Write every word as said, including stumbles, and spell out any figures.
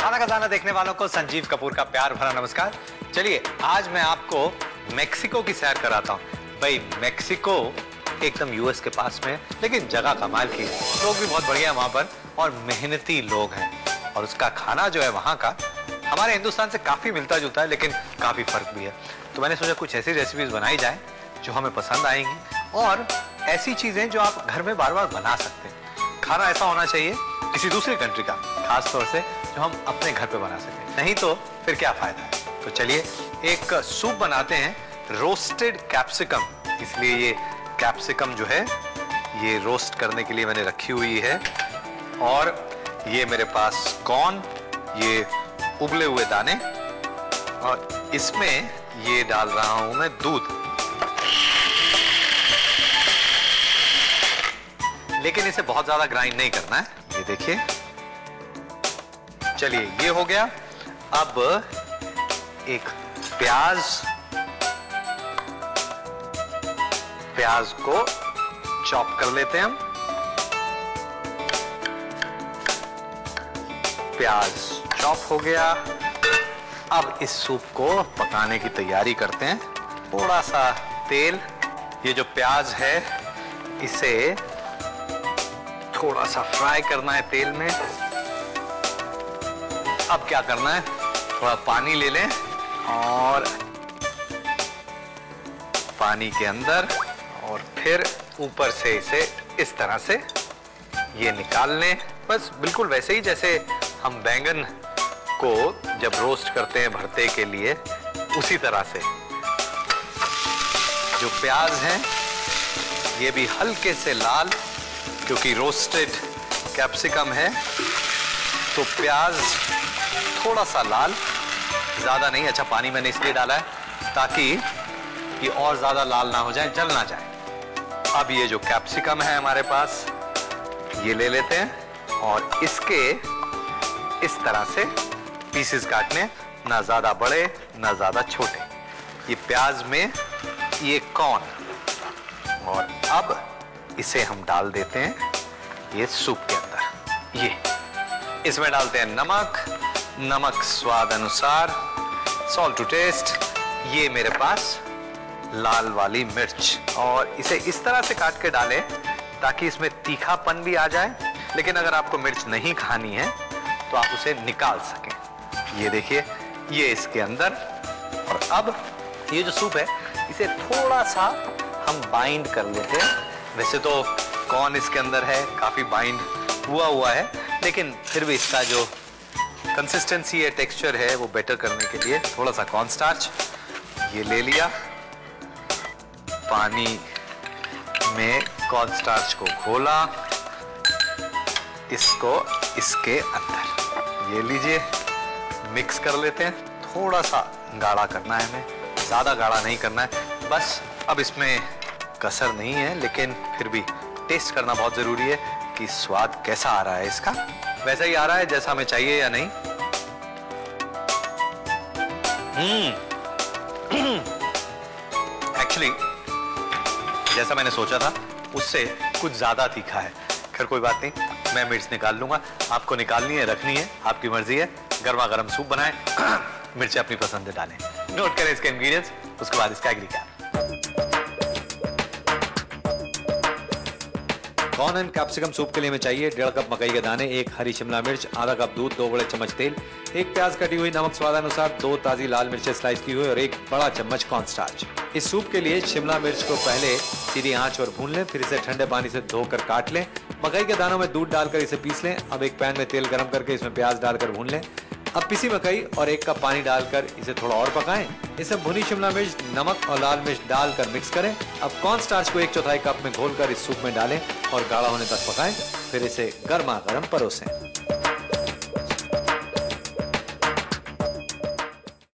खाना खजाना देखने वालों को संजीव कपूर का प्यार भरा नमस्कार। चलिए आज मैं आपको मेक्सिको की सैर कराता हूँ। भाई मेक्सिको एकदम यूएस के पास में, लेकिन जगह कमाल की है, लोग भी बहुत बढ़िया वहाँ पर और मेहनती लोग हैं। और उसका खाना जो है वहाँ का हमारे हिंदुस्तान से काफ़ी मिलता जुलता है, लेकिन काफ़ी फर्क भी है। तो मैंने सोचा कुछ ऐसी रेसिपीज बनाई जाए जो हमें पसंद आएंगी और ऐसी चीज़ें जो आप घर में बार बार बना सकते हैं। खाना ऐसा होना चाहिए किसी दूसरी कंट्री का, खास तौर से जो हम अपने घर पे बना सकें, नहीं तो फिर क्या फायदा है। तो चलिए एक सूप बनाते हैं, रोस्टेड कैप्सिकम। इसलिए ये कैप्सिकम जो है ये रोस्ट करने के लिए मैंने रखी हुई है। और ये मेरे पास कॉर्न, ये उबले हुए दाने, और इसमें ये डाल रहा हूँ मैं दूध। लेकिन इसे बहुत ज्यादा ग्राइंड नहीं करना है, ये देखिए। चलिए ये हो गया। अब एक प्याज, प्याज को चॉप कर लेते हैं हम। प्याज चॉप हो गया। अब इस सूप को पकाने की तैयारी करते हैं। थोड़ा सा तेल, ये जो प्याज है इसे थोड़ा सा फ्राई करना है तेल में। अब क्या करना है, थोड़ा पानी ले लें और पानी के अंदर और फिर ऊपर से इसे इस तरह से ये निकाल लें। बस बिल्कुल वैसे ही जैसे हम बैंगन को जब रोस्ट करते हैं भरते के लिए, उसी तरह से। जो प्याज है ये भी हल्के से लाल, क्योंकि रोस्टेड कैप्सिकम है तो प्याज थोड़ा सा लाल, ज़्यादा नहीं। अच्छा पानी मैंने इसलिए डाला है ताकि ये और ज़्यादा लाल ना हो जाए, जल ना जाए। अब ये जो कैप्सिकम है हमारे पास ये ले लेते हैं और इसके इस तरह से पीसेस काटने, ना ज़्यादा बड़े ना ज़्यादा छोटे। ये प्याज में ये कॉर्न, और अब इसे हम डाल देते हैं ये सूप के अंदर। ये इसमें डालते हैं नमक, नमक स्वाद अनुसार, सॉल्ट टू टेस्ट। ये मेरे पास लाल वाली मिर्च, और इसे इस तरह से काट के डालें ताकि इसमें तीखापन भी आ जाए। लेकिन अगर आपको मिर्च नहीं खानी है तो आप उसे निकाल सकें। ये देखिए ये इसके अंदर। और अब ये जो सूप है इसे थोड़ा सा हम बाइंड कर लेते हैं। वैसे तो कॉर्न इसके अंदर है, काफ़ी बाइंड हुआ हुआ है, लेकिन फिर भी इसका जो कंसिस्टेंसी है, टेक्सचर है, वो बेटर करने के लिए थोड़ा सा कॉर्न स्टार्च ये ले लिया। पानी में कॉर्न स्टार्च को घोला, इसको इसके अंदर ये लीजिए मिक्स कर लेते हैं। थोड़ा सा गाढ़ा करना है हमें, ज़्यादा गाढ़ा नहीं करना है बस। अब इसमें कसर नहीं है, लेकिन फिर भी टेस्ट करना बहुत ज़रूरी है कि स्वाद कैसा आ रहा है इसका। वैसा ही आ रहा है जैसा हमें चाहिए या नहीं। हम्म एक्चुअली जैसा मैंने सोचा था उससे कुछ ज़्यादा तीखा है। खैर कोई बात नहीं, मैं मिर्च निकाल लूँगा। आपको निकालनी है रखनी है आपकी मर्जी है। गर्मा गर्म सूप बनाएं, मिर्चें अपनी पसंद से डालें। नोट करें इसके इंग्रीडियंट्स, उसके बाद इसका एग्रीकैप। कॉर्न एंड कैप्सिकम सूप के लिए हमें चाहिए डेढ़ कप मकई के दाने, एक हरी शिमला मिर्च, आधा कप दूध, दो बड़े चम्मच तेल, एक प्याज कटी हुई, नमक स्वाद अनुसार, दो ताजी लाल मिर्चें स्लाइस की हुई और एक बड़ा चम्मच कॉर्न स्टार्च। इस सूप के लिए शिमला मिर्च को पहले सीधी आंच पर भून लें, फिर इसे ठंडे पानी से धोकर काट लें। मकई के दानों में दूध डालकर इसे पीस लें। अब एक पैन में तेल गर्म करके इसमें प्याज डालकर भून लें। अब पिसी मकई और एक कप पानी डालकर इसे थोड़ा और पकाएं। इसमें भुनी शिमला मिर्च, नमक और लाल मिर्च डालकर मिक्स करें। अब कॉर्न स्टार्च को एक चौथाई कप में घोलकर इस सूप में डालें और गाढ़ा होने तक पकाएं, फिर इसे गर्मा गर्म परोसें।